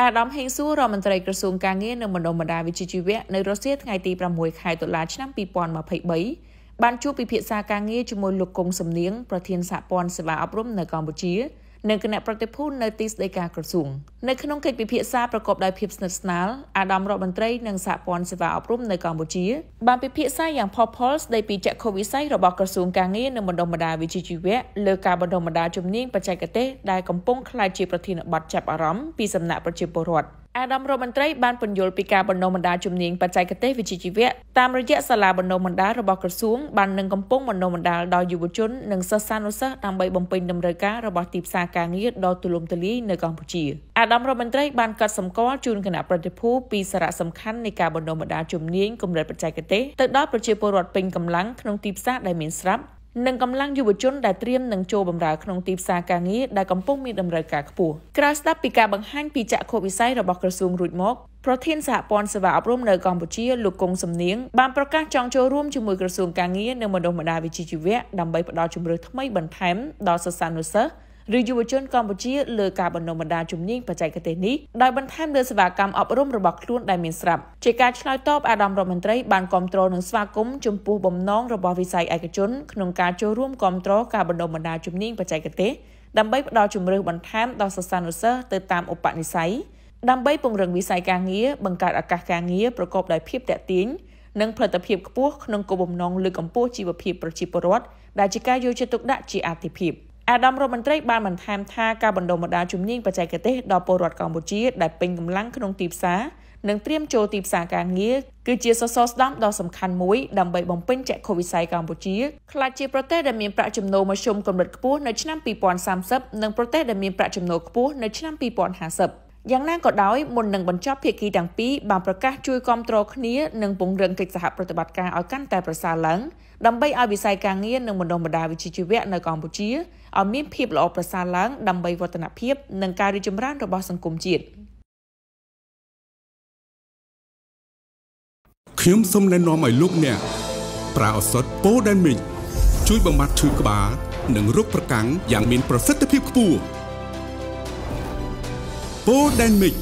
อาดอมเฮงซูรอมันตรายกระทรวงการเงินในมณฑลมดาวิจิจิเวในรัสเซียไงตีประมวยขายตุลาชน้ำปีปอนมาเผยใบบันชูปีเพียซาการเงินจมวยลูกกงสำเนียงประเทียนสะปอนสลาอบรมในกัมพูชีในขณะปฏิพูดในติสได้การกระทรวงในขนมเค้กปีเพียซาประกอบด้วยเพียบสนับสนุนอาดอมรอมันตรายในสะปอนสลาอบรมในกัมพูชีบันปีเพียซาอย่างพอพอลส์ได้ปีจักโควิดไซระบบกระทรวงการเงินในมณฑลมดาวิจิจิเวเลือกการมณฑลมดาจมเนียงปัจจัยเกษตรได้กำปงคลายจีประเทียนบัตรจับอารมณ์ปีสำนักประชีพบรอดอาดอมโรมันตรายบ้านปนโยลปิกาบนโนมันดาจุมเนียงปัจจัยเกษตรวิจิจิเวะตามระยะสลาบนโนมันดาระบบกระทรวงบ้านหนึ่งกำปงบนโนมันดาดอยยุบชนหนึ่งซาซานุสะตามใบบำเพ็ญดำเนินการระบบตีบซาการยืดดอตุลมตลีในกัมพูชีอาดอมโรมันตรายบ้านกัดสมกอจูนขณะประเดิมผู้ปีสระสำคัญในการบนโนมันดาจุมเนียงกำเนิดปัจจัยเกษตรแต่ดอประชีพรอดเป็นกำลังขนมตีบซาได้เหม็นซับหนึ่งกำลังยุบชนได้เตรียมหนึ่งโจบำราขนมตีบซาการนี้ได้กำปงมีดำเนินการขบูกราสตับปีกาบังฮันปีจะโควิดไซระบบกระทรวงรุดมกเพราะเทียนสหปอนสวาอบรมในกัมพูชีลูกกงสำเนียงบางประกาศจองโจร่วมชุมมือกระทรวงการเงินในมณฑลมดาวิจิจิเวะดำใบประดอชุมเรือทั้งไม่บันแถมดอสซานุสะหรือยุบชนกัมพูชีเลือกการบรรณมดาจุมนิ่งปัจจัยเกษตรนี้ได้บันทึกเดือนสภากรรมอับร่มระบบคลุ่นได้เหม็นสับเจการชลอยตอบอาดามรอมันตรายบานกอมโตรหนึ่งสภาคมจุมปูบ่มน้องระบบวิสัยเอกชนขนมการโจร่วมกอมโตรการบรรณมดาจุมนิ่งปัจจัยเกษตรดำใบประดอชุมเรือบันทึกดอสซานุสะเติมตามอุปนิสัยดำใบปงเรืองวิสัยการเงี้ยบังการอากาศการเงี้ยประกอบด้วยเพียบแต่ติ้งนังผลิตเพียบกระปุกนังกบบ่มน้องหรือกำปูจีบเพียบประชิปรวัตได้จิกาโยเชตุกดะจีอาติเพียบอาดอมโรมันตรายบ้านมันแทมท่าการบรรดมดาจุมนิ่งปัจจัยเกษตรดอปรอดกัมพูชีได้เป็นกำลังขนมตีบสาหนึ่งเตรียมโจตีบสาการเงี้ยคือเจียซอสดำดอสำคัญมุ้ยดำใบบองเป็นแจกโควิดไซกัมพูชีคลาจีประเทศดำมีประจำโนมาชมกำหนดกระปุกในชั้นปีปอนสามซับหนึ่งประเทศดำมีประจำโนกระปุกในชั้นปีปอนหาซับยังนั่งกอดด้อยมนหนึ่งบรรจับเพียกีดังปีบางประกาศช่วยกอมโตรคนี้หนึ่งปงเรืองกิจสหปฏิบัติการเอากันแต่ประสาหลังดำใบอาวิสัยการเงี้ยหนึ่งมณฑลมดาวิจิจิเวะในกัมพูชีเอามีเพียบหล่อประสาหลังดำใบวัฒนเพียบหนึ่งการริจมร่านระบบสังคมจีนคิมส้มในน้องใหม่ลูกเนี่ยปลาอสดโปแดนมิกช่วยบำบัดชื่อกระบาหนึ่งรุกประกังอย่างมีประสิทธิภาพผู้โปแดนมิก